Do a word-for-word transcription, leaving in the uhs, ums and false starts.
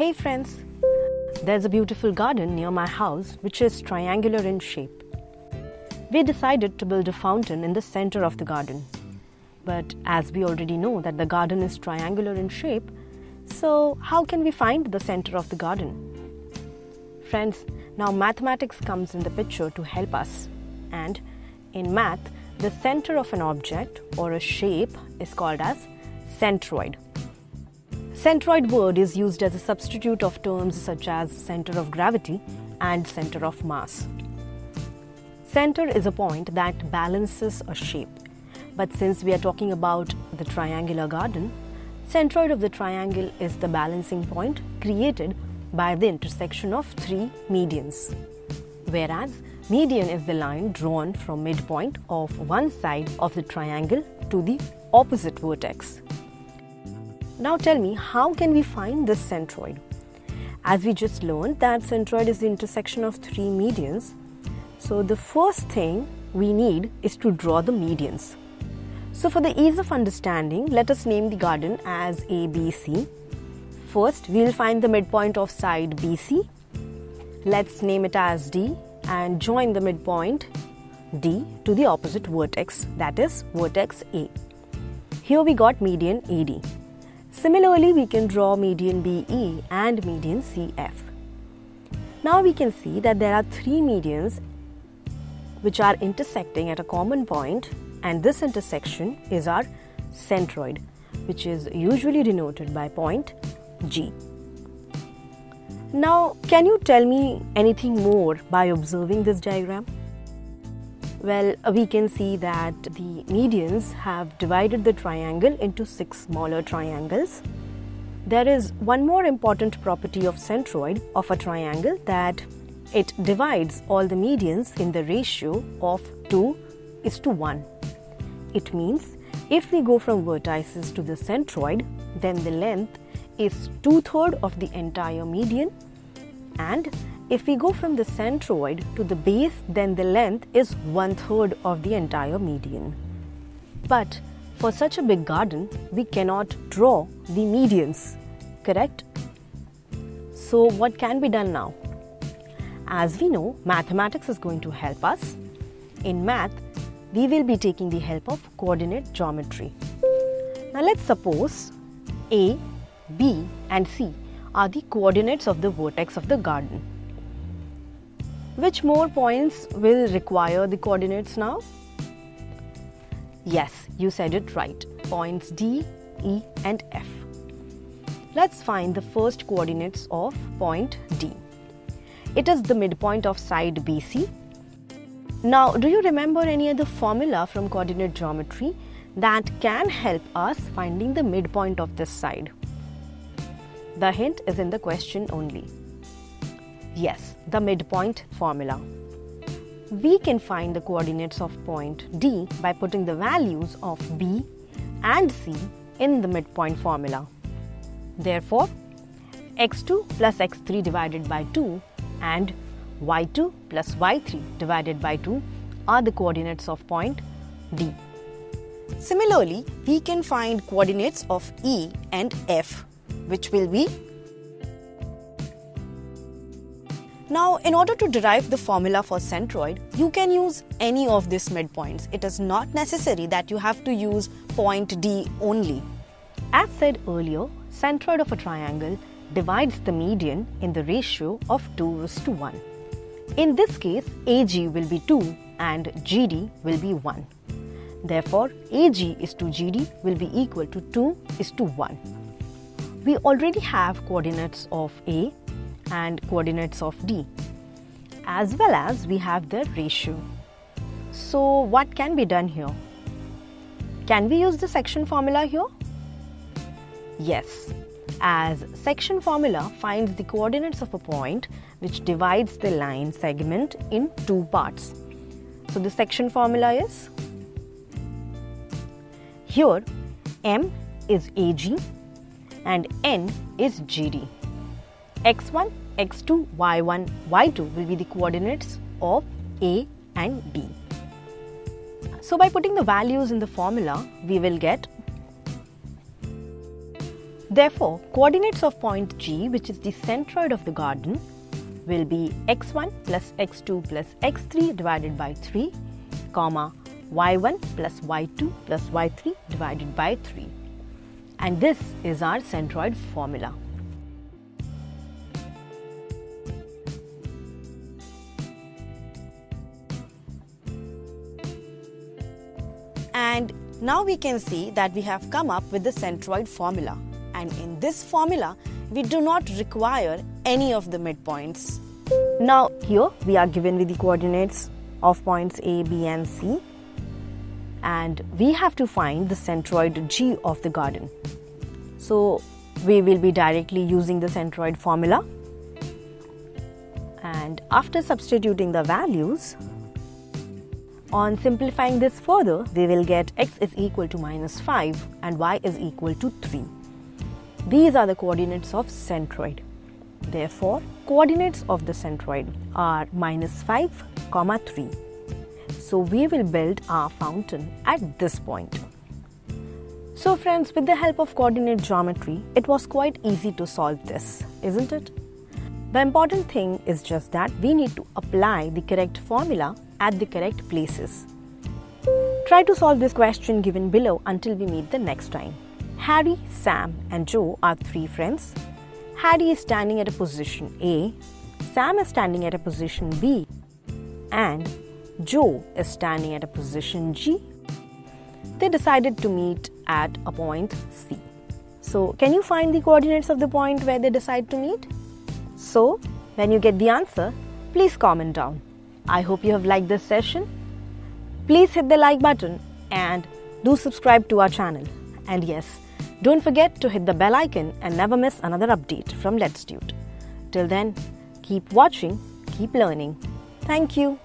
Hey friends, there's a beautiful garden near my house which is triangular in shape. We decided to build a fountain in the center of the garden. But as we already know that the garden is triangular in shape, so how can we find the center of the garden? Friends, now mathematics comes in the picture to help us. And in math, the center of an object or a shape is called as centroid. Centroid word is used as a substitute of terms such as center of gravity and center of mass. Center is a point that balances a shape. But since we are talking about the triangular garden, centroid of the triangle is the balancing point created by the intersection of three medians. Whereas median is the line drawn from midpoint of one side of the triangle to the opposite vertex. Now tell me, how can we find this centroid? As we just learned that centroid is the intersection of three medians, so the first thing we need is to draw the medians. So for the ease of understanding, let us name the garden as A B C. First, we will find the midpoint of side B C. Let's name it as D and join the midpoint D to the opposite vertex, that is vertex A. Here we got median A D. Similarly, we can draw median B E and median C F. Now we can see that there are three medians which are intersecting at a common point, and this intersection is our centroid, which is usually denoted by point G. Now, can you tell me anything more by observing this diagram? Well, we can see that the medians have divided the triangle into six smaller triangles. There is one more important property of centroid of a triangle, that it divides all the medians in the ratio of two is to one. It means if we go from vertices to the centroid, then the length is two-thirds of the entire median, and if we go from the centroid to the base, then the length is one-third of the entire median. But for such a big garden, we cannot draw the medians, correct? So what can be done now? As we know, mathematics is going to help us. In math, we will be taking the help of coordinate geometry. Now let's suppose A, B and C are the coordinates of the vertex of the garden. Which more points will require the coordinates now? Yes, you said it right. Points D, E and F. Let's find the first coordinates of point D. It is the midpoint of side B C. Now, do you remember any other formula from coordinate geometry that can help us finding the midpoint of this side? The hint is in the question only. Yes, the midpoint formula. We can find the coordinates of point D by putting the values of B and C in the midpoint formula. Therefore, x two plus x three divided by two and y two plus y three divided by two are the coordinates of point D. Similarly, we can find coordinates of E and F, which will be. Now, in order to derive the formula for centroid, you can use any of these midpoints. It is not necessary that you have to use point D only. As said earlier, centroid of a triangle divides the median in the ratio of two is to one. In this case, A G will be two and G D will be one. Therefore, A G is to G D will be equal to two is to one. We already have coordinates of A and coordinates of D, as well as we have their ratio. So what can be done here? Can we use the section formula here? Yes, as section formula finds the coordinates of a point which divides the line segment in two parts. So the section formula is, here M is A G and N is G D. x one, x two, y one, y two will be the coordinates of A and B. So by putting the values in the formula, we will get Therefore, coordinates of point G, which is the centroid of the garden, will be x one plus x two plus x three divided by three, comma y one plus y two plus y three divided by three. And this is our centroid formula. And now we can see that we have come up with the centroid formula. And in this formula, we do not require any of the midpoints. Now here we are given with the coordinates of points A, B and C. And we have to find the centroid G of the garden. So we will be directly using the centroid formula. And after substituting the values, on simplifying this further, we will get x is equal to minus five and y is equal to three. These are the coordinates of centroid. Therefore, coordinates of the centroid are minus five, comma three. So we will build our fountain at this point. So friends, with the help of coordinate geometry, it was quite easy to solve this, isn't it? The important thing is just that we need to apply the correct formula at the correct places. Try to solve this question given below until we meet the next time. Harry, Sam and Joe are three friends. Harry is standing at a position A, Sam is standing at a position B, and Joe is standing at a position G. They decided to meet at a point C. So, can you find the coordinates of the point where they decide to meet? So, when you get the answer, please comment down. I hope you have liked this session. Please hit the like button and do subscribe to our channel. And yes, don't forget to hit the bell icon and never miss another update from Let'stute. Till then, keep watching, keep learning. Thank you.